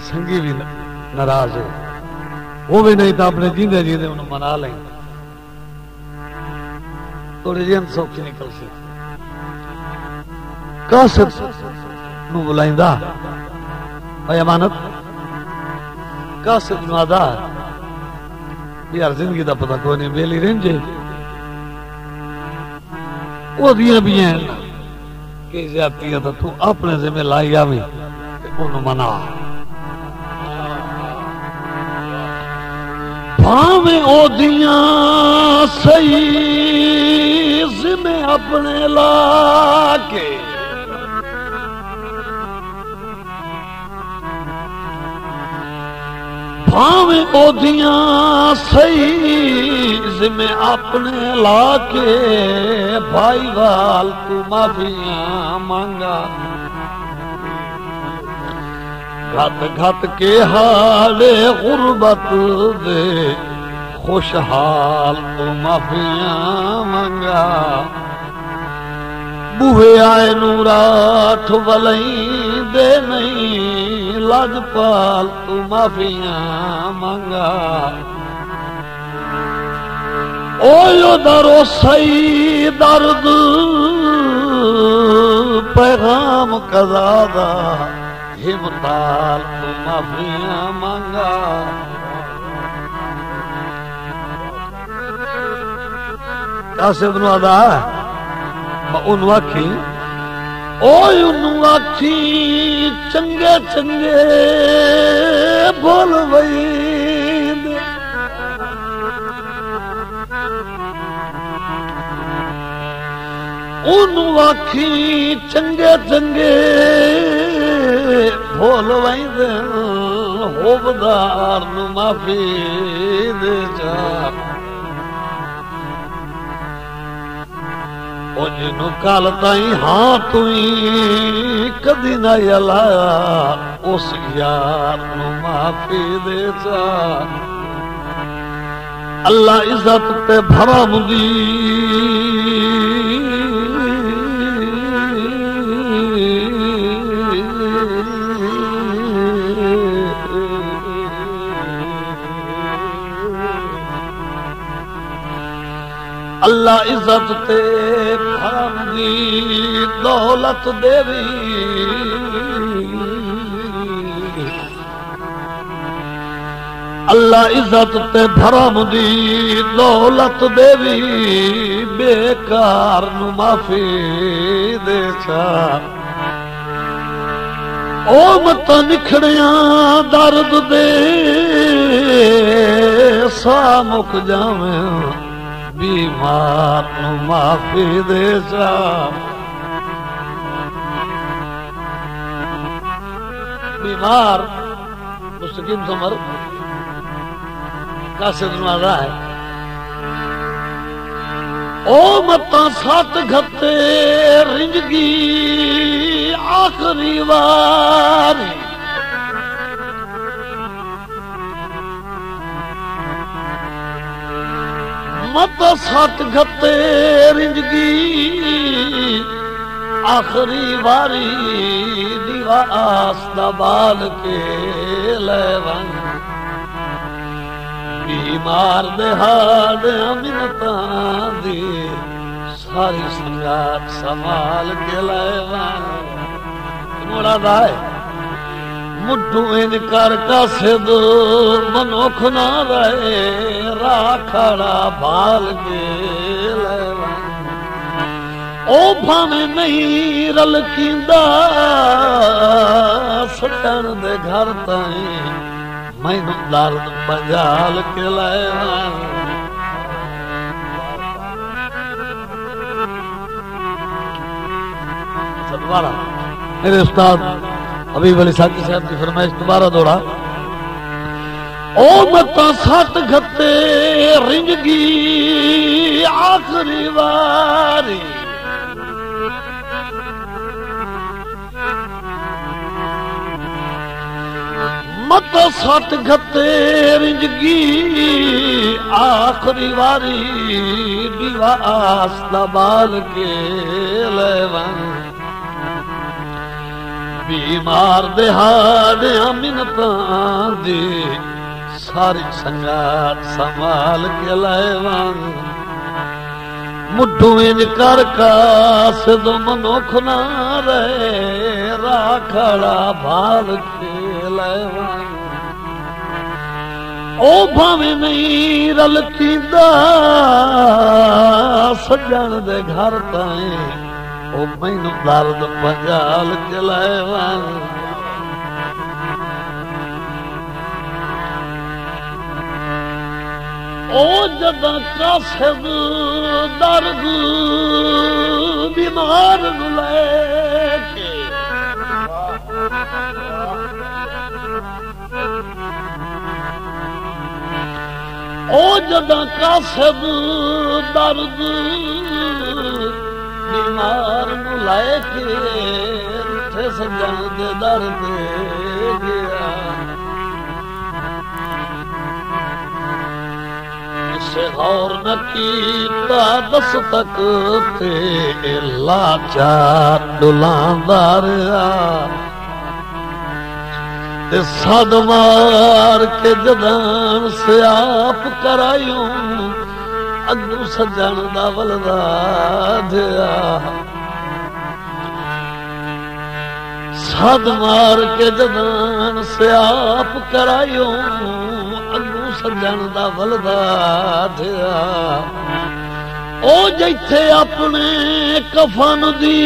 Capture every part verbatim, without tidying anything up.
संगी भी नाराज हो, वो भी नहीं तो अपने जींदे जींदे उन्हें मना लेंगे तो रिजन सौखी निकल सकती। कासर नू बुलाइंदा भाई अमानत कासर नू आधार यार जिंदगी का पता कोई नहीं बेली रेंजे वो दिया भी हैं कि ज्यादतियां तो तू अपने जिम्मे लाई आवी उन्हें मना भावे ओ दिया सही जिम्मे अपने ला के भावें ओदियां सही जिम्मे अपने लाके भाई वाल तू माफियां मांगा घत घत के हाले गुर्बत दे खुशहाल तू माफियां मांगा बूहे आए नूराठ वलई दे नहीं लाजपाल तू माफिया मांगा ओयो दरो सही दर्द पैगाम कजादा हिमताल तू माफिया मांगा कासिद नु अदा उन वाखी ओय आखी चंगे चंगे बोल वही ओनू आखी चंगे चंगे बोल वही होबदार नु माफी दे जा जिनू कल ताई हां तुई कदी ना यला उस यार नू माफी दे जा अल्लाह इज्जत ते भरा मुदी अल्लाह इज्जत ते फरमदी दौलत देवी अल्लाह इज्जत ते फरमदी दौलत देवी बेकार नु माफी दे छा ओ मत निखड़िया दर्द दे सा मुक जावे बीमार नू माफी दे जा बीमार मुस्तकीम समर का सिद्धा है ओ मत सात घते रिंजगी आखिरी वारी मत सत घते रिंजगी आखिरी वारी दीवा आस्ता बाल के लेवन बीमार देहाद अमिनता दी सारी संगात संभाल के लेवन मोड़ा दाए मुड्डू इनकार का सिद मनोख ना रहे खड़ा भाल के ओ भावे नहीं रल कींदा सटन दे घर ताई मैनू दर्द बजाल के लैवा दोबारा मेरे उस्ताद हबीब अली साकी साहब की फरमाइश दोबारा दौड़ा ओ मत सत घते रिंजगी आखिरी वारी मत सत घते रिंजगी आखिरी वारी दीवा आस्ता बाल के लेवन بیمار دے ہاڑیاں منتاں دی ساری سنگات سنبھال کے لائے واں مڈھو انج کر کاس دو منکھ نہ رہے راکھڑا بھال کے لائے واں او بھاویں نہیں رلتیندا سجن دے گھر تائیں او مینو درد پنجال کے لائے واں او جداں قاصد درد بیمار لے کے او جداں قاصد درد بیمار لائے کے تھے سجن دے در دے گیا اسے غور نہ کیتا دس تک تے لاچار ڈولاندا رہیا تے صد مار کے جدان سے آپ کرائیوں اگوں سجن دا ولدا دیا صد مار کے جدان سے آپ کرائیوں اگوں سجن دا ولدا دیا او جیتھے اپنے کفن دی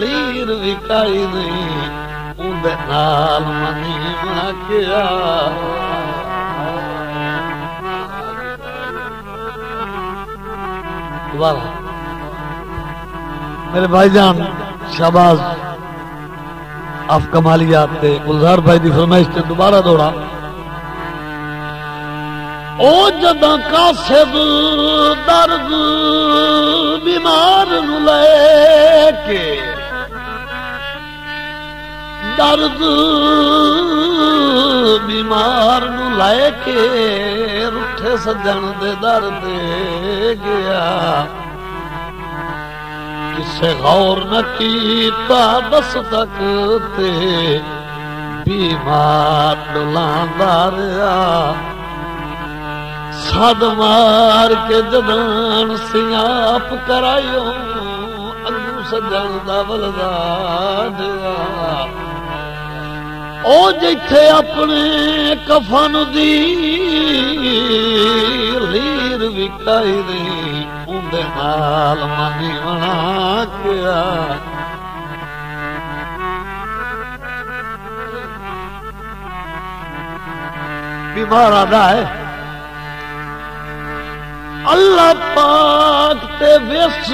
لیر وکائی نہیں اون دے نال منی منا کیا میرے بھائی جان شہباز آپ کمالیات دے گلزار بھائی دی فرمائش تے دوبارہ دوڑا او جداں قاصد درد بیمار نو لے کے درد بیمار نو لائے کے رٹھے سجن دے در دے گیا کسے غور نہ کیتا دس تک تے بیمار ڈولاندا رہیا صد مار کے جدان سیاپ کرائیوں اگوں سجن دا ولدا دیا او جیتھے اپنے کفن دی لیر وکائی نہیں اون دے نال منی منا کیا بیمار آدھا ہے اللہ پاک تے ویس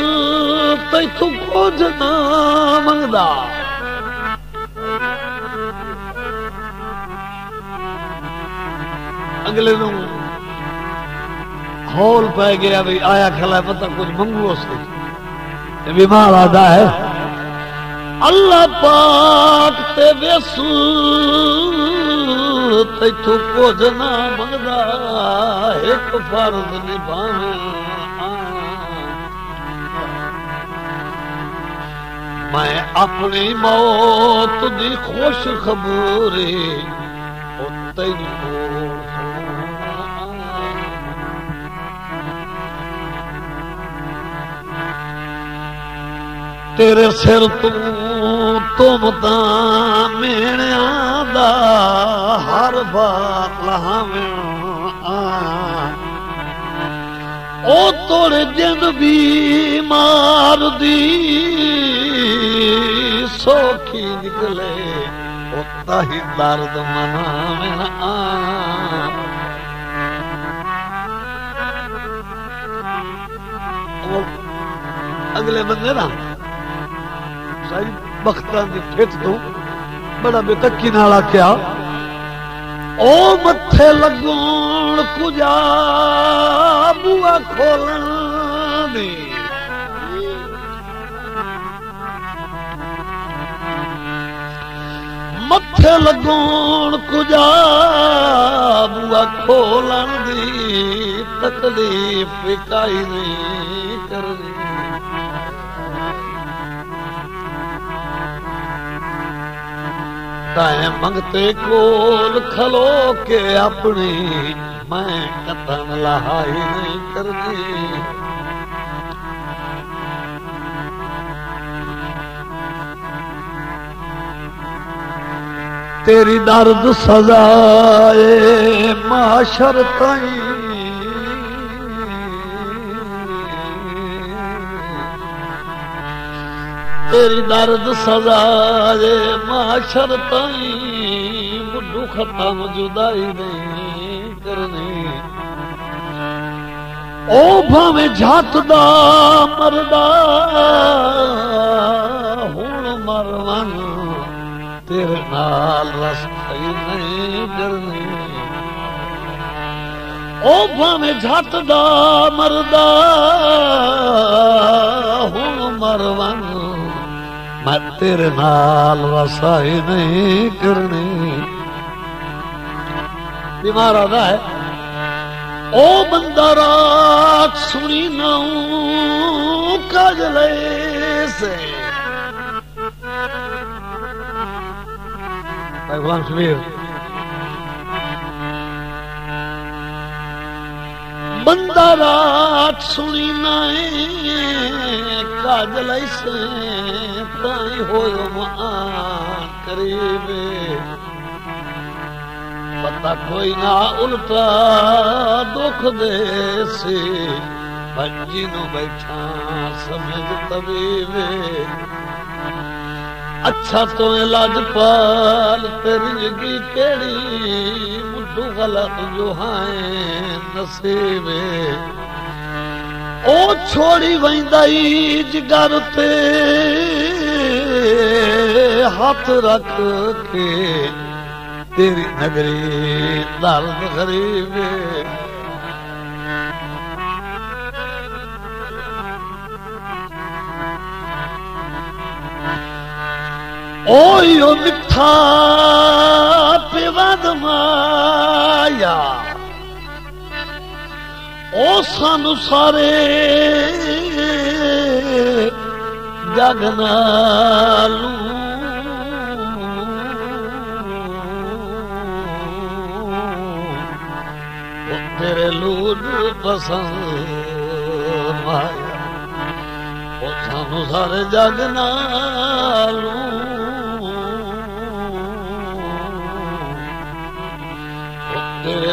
تے تو کچھ نہ منگدا اگلے نو ہول پہ گیا بھی آیا کھلا پتہ کچھ منگو اس کے بیمار آدھا ہے اللہ پاک تے ویسو تے تو کو جنا مگدا ایک فرض نبھانا میں اپنی موت دی خوش خبری تے نو تیرے سر تو تم تاں میڑیاں دا ہر بات لہاویں آں او توڑے جند بیمار دی سوکھی نکلے او تاہی درد مناویں آں اگلے بندے نا بختان دی پھٹ دوں بڑا بے تکی نالا کیا او متھے لگون کجا بوا کھولن دی متھے لگون کجا بوا کھولن دی تکلیف کائی نہیں کرنی تائیں منگتے کول کھلو کے اپنی میں قطن لہائی نہیں کرنی تیری درد سزائے معاشر تائیں تیری درد سزائے معاشر تائیں مڈو ختم جدائی نہیں کرنی او بھاویں جھت دا مردا ہن مرواں تیرے نال رسائی نہیں کرنی او بھاویں جھت دا مردا ہن مرواں میں تیرے نال رسائی نہیں کرنی بیمار آدھا ہے او بندہ رات سنی ناؤں کاج لے سے بھائی غلام شبیر بندہ رات سنی نائیں کاجل ایسے تائیں ہوئے وہاں قریبے پتہ کوئی نہ الٹا دکھ دے سے بھنجینوں بیٹھا سمجھ طبیبے اچھا تو علاج پال تیری کی کیڑی مڈو غلط جو ہائیں نصیبے او چھوڑی ویندائی جگر تے ہاتھ رکھ کے تیری نگری درد غریبے اویو مٹھا پیواد مایا او سانو سارے جگ نالو او تیرے لولو پسند مایا او سانو سارے جگ نالو تیرے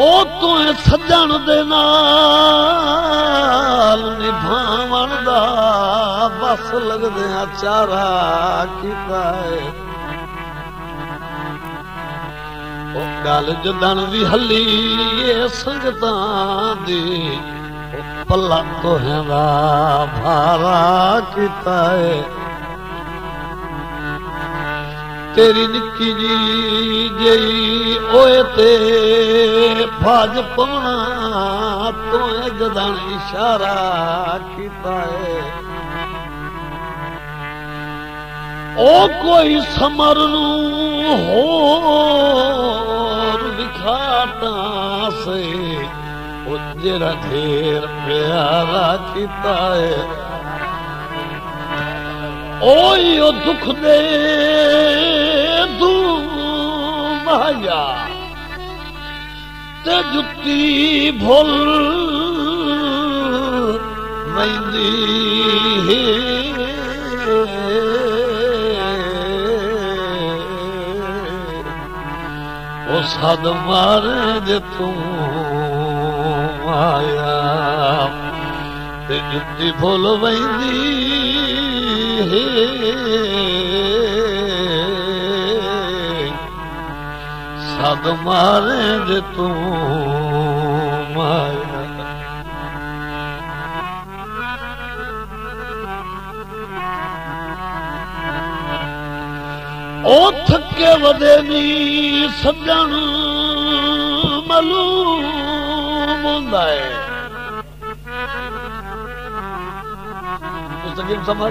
او تو سجن دے نال نبھاون دا بس لگدیاں چارہ کیتا اے او گل جدن دی ہلی اے سنگتاں دی او پلا توہاں دا بھارا کیتا اے تیری نکی جی جی اوے تے بھاج پونا تو جدن اشارہ کیتا ہے او کوئی سمر نو ہور دکھاتا سے او جڑا دھیر پیارا کیتا ہے اویو دکھ دے دو مایا تے جتی بھول مہندی او ساد مار دے تو مایا تے جتی بھول مہندی ساد ماریں جے تو مایا او تھکے ودے نی سجن मलूम होंदा है। मुस्तकीम समर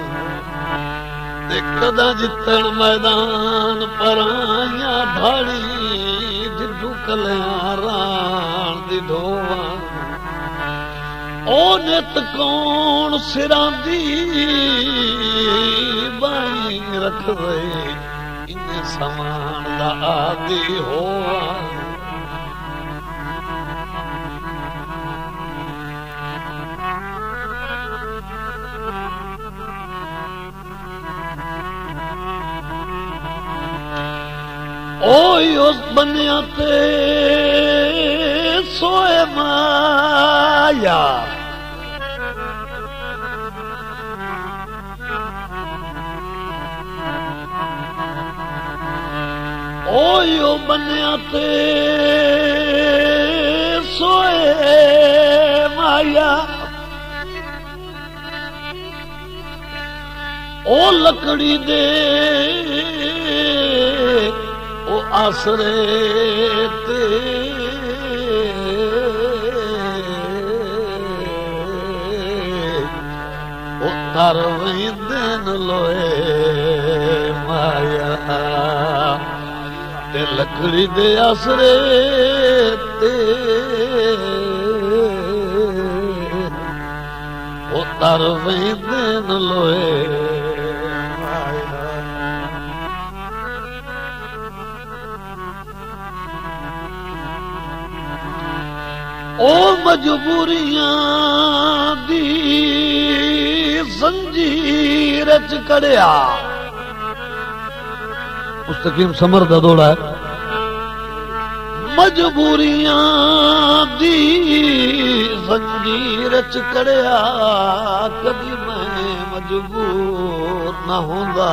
ते कदा जितण मैदान पराया भाड़ी ढिडू कलिया राण दी ढोवा ओ नित कौन सिरां दी बाई रखवे इन्हें समान दा आदि होवा ओय उस बनिया ते सोए माया ओय बनिया ते सोए माया ओ लकड़ी दे आसरे ते उतर विंदन लोए माया ते लकड़ी दे आसरे ते उतर विंदन लोए ओ मजबूरियां दी जंजीर च कड़िया मुस्तकीम समर दा दौड़ा है मजबूरियां दी जंजीर च कड़िया कभी मैं मजबूर ना होंदा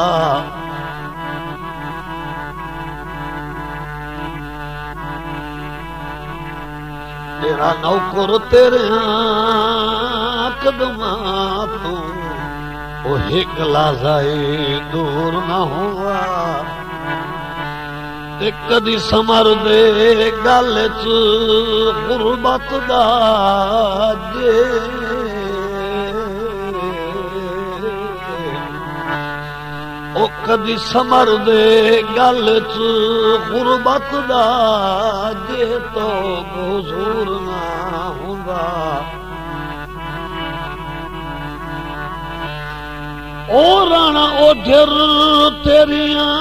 तेरा नौकर तेरे कदमा तू ओ हिक लाजाए दूर ना हुआ ते कदी समर दे गल च गुरबत दा जे ओ कदी समर दे गल च गुरबत दा जे तो हुजूर ना हुंदा ओ राणा ओढर तेरियां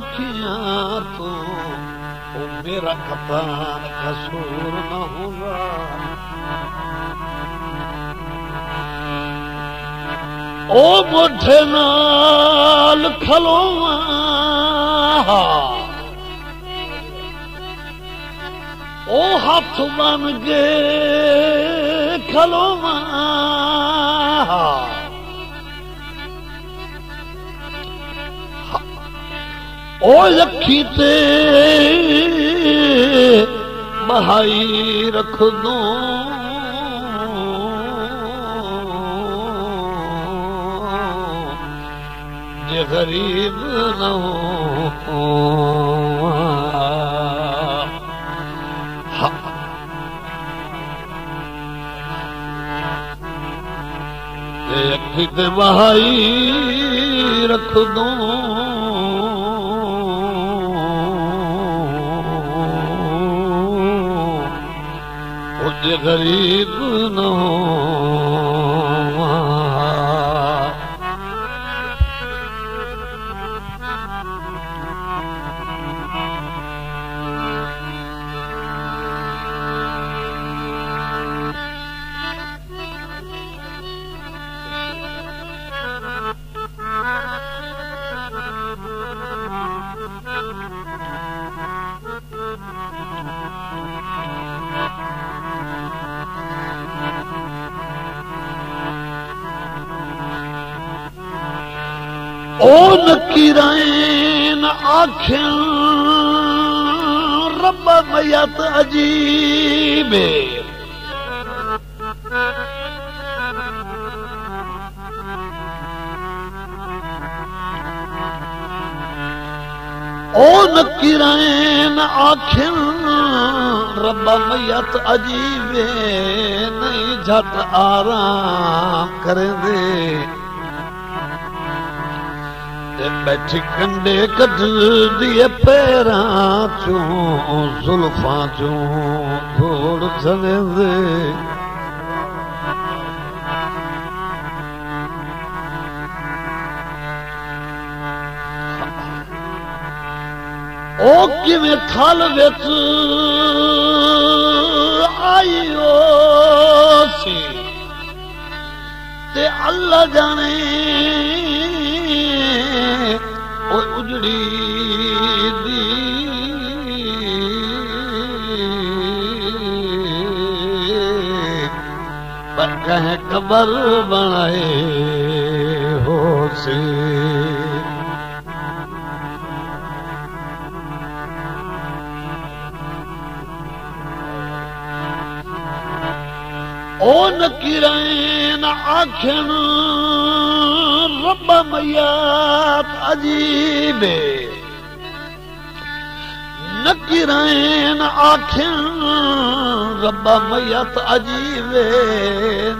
अखियां तो ओ मेरा कपान कसूर ना हुंदा ओ मुठे नाल खलोवा ओ हाथ बन गए खलोवा ओ लखी ते बहाई रख दो गरीब न हो अखी ते बहाई रख दो जे गरीब न हो او نکیرین آنکھیں رب میت عجیب او نکیرین آنکھیں رب میت عجیب نہیں جھٹ آرام کریں دے بیٹھ کنڈے کٹ دیئے پیران چون زلفان چون گھوڑ جھنے دے اوکی میں تھال ویت آئی ہو سی تے اللہ جانے اجڑی دی پر کہیں قبر بنائے ہو سی او نکیرین آنکھن رب میت عجیب نکرین آنکھیں رب میت عجیب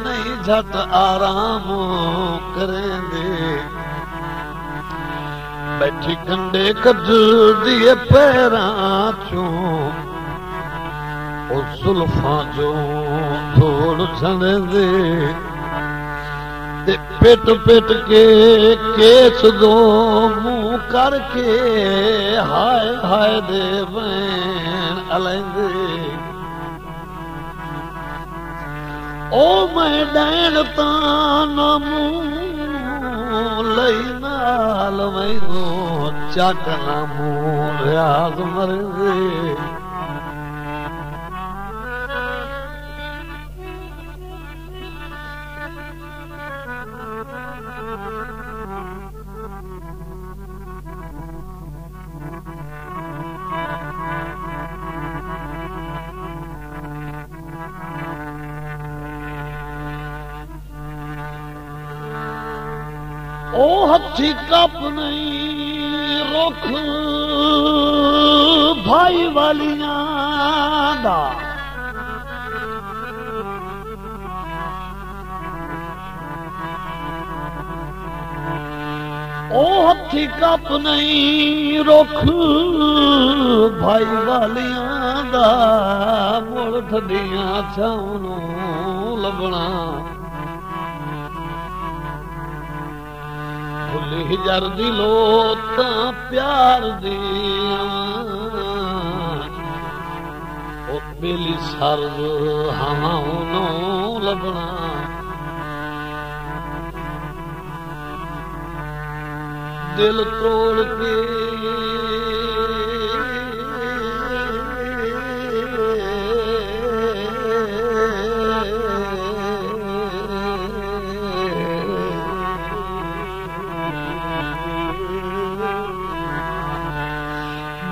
نہیں جھٹ آرام کریں دے بیٹھی کنڈے کج دیئے پیران چون او زلفان چون دھوڑ جھنے دے پیٹ پیٹ کے کیس دو مو کر کے ہائے ہائے دے بین علیں دے او میں ڈین تانا مو لینا علمائی دو چاکنا مو ریاض مردے او ہتھی کپ نہیں رکھ بھائی والیاں دا او ہتھی کپ نہیں رکھ بھائی والیاں دا مڑ ٹھڈیاں چھاؤں لبنا ہجر دی لوتا پیار دیاں او بیلی سرد ہماں نو لبنا دل توڑ کے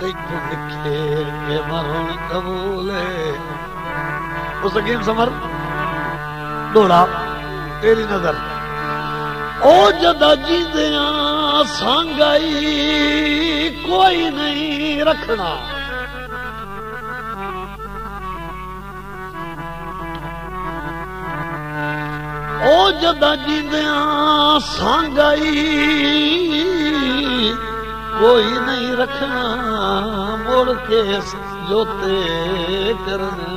تیتو نکھے کے مرن قبول اس حکیم سمر دوڑا تیری نظر او جدا جی دیاں سانگائی کوئی نہیں رکھنا او جدا جی دیاں سانگائی کوئی نہیں رکھنا موڑ کے جوتے کرنا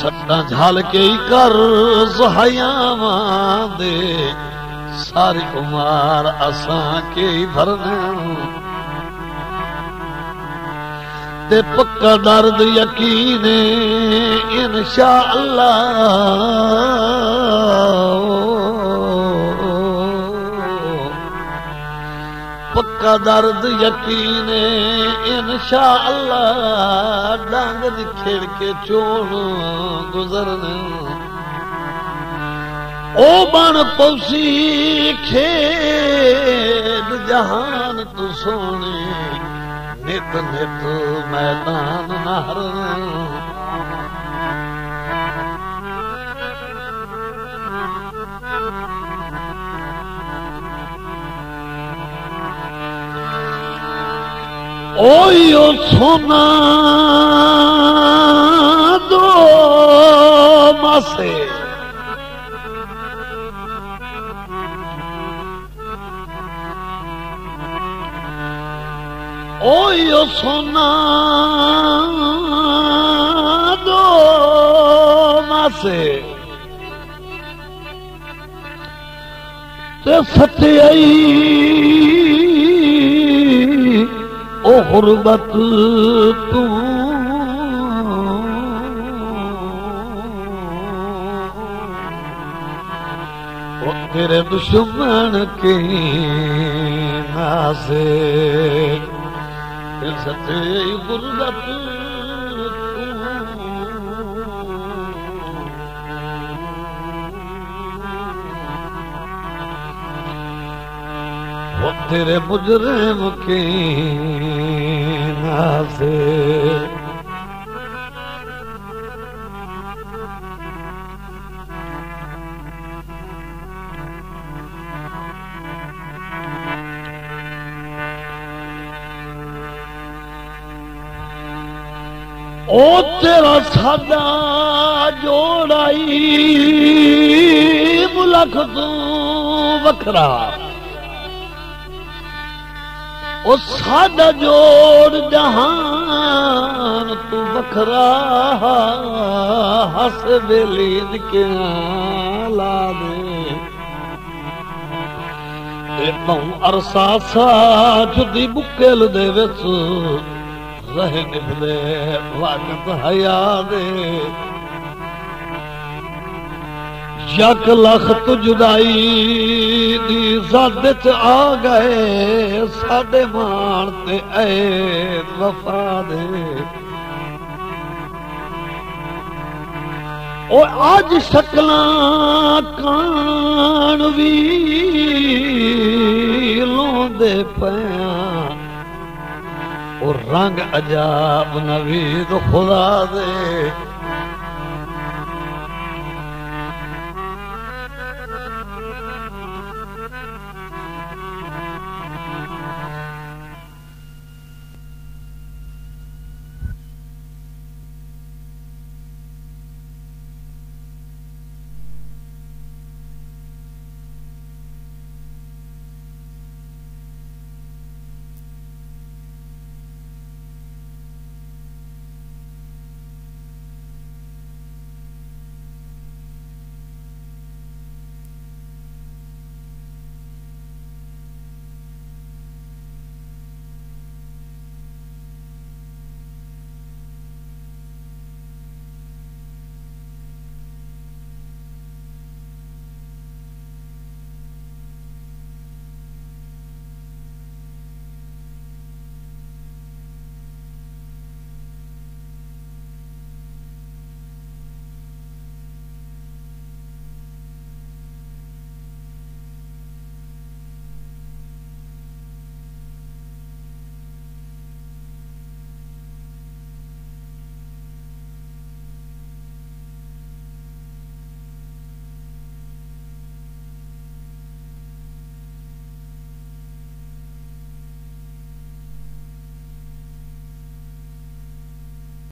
سٹا جھال کے ہی کر زہیاں دے ساری عمر اساں کے ہی بھرنے تے پکا درد یقین انشاءاللہ پکا درد یقین انشاءاللہ ڈانگ دی کھیڑ کے چون گزرنے او بن پوسی کھیڑ جہان تو سونے نت نت میدان نہرنے اوئیو سونا دو ماسے اوئیو سونا دو ماسے تے فتیائی او غربت تو او تیرے دشمن کے نازے دل ستے غربت او تیرے مجرم کے او تیرا سادہ جوڑائی ملک تو وکھرا او سادہ جوڑ جہان تو بکھرا ہس بلین کے آلا دے اے مہو عرصہ ساچ دی بکل دے ویس رہ نفلے وقت حیا دے یک لخت جدائی دی زادے چ آ گئے ساڈے مان تے اے وفا دے او اج شکلاں کان وی لوندے پیاں او رنگ عجاب نوید خدا دے